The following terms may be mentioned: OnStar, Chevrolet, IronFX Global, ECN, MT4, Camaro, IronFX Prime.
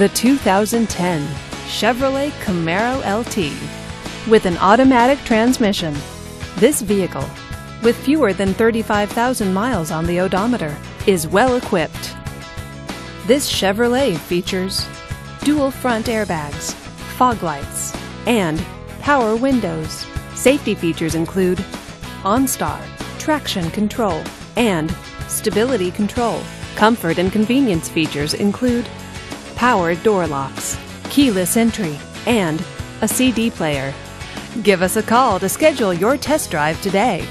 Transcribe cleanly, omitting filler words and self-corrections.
The 2010 Chevrolet Camaro LT. With an automatic transmission, this vehicle, with fewer than 35,000 miles on the odometer, is well equipped. This Chevrolet features dual front airbags, fog lights, and power windows. Safety features include OnStar, traction control, and stability control. Comfort and convenience features include power door locks, keyless entry, and a CD player. Give us a call to schedule your test drive today.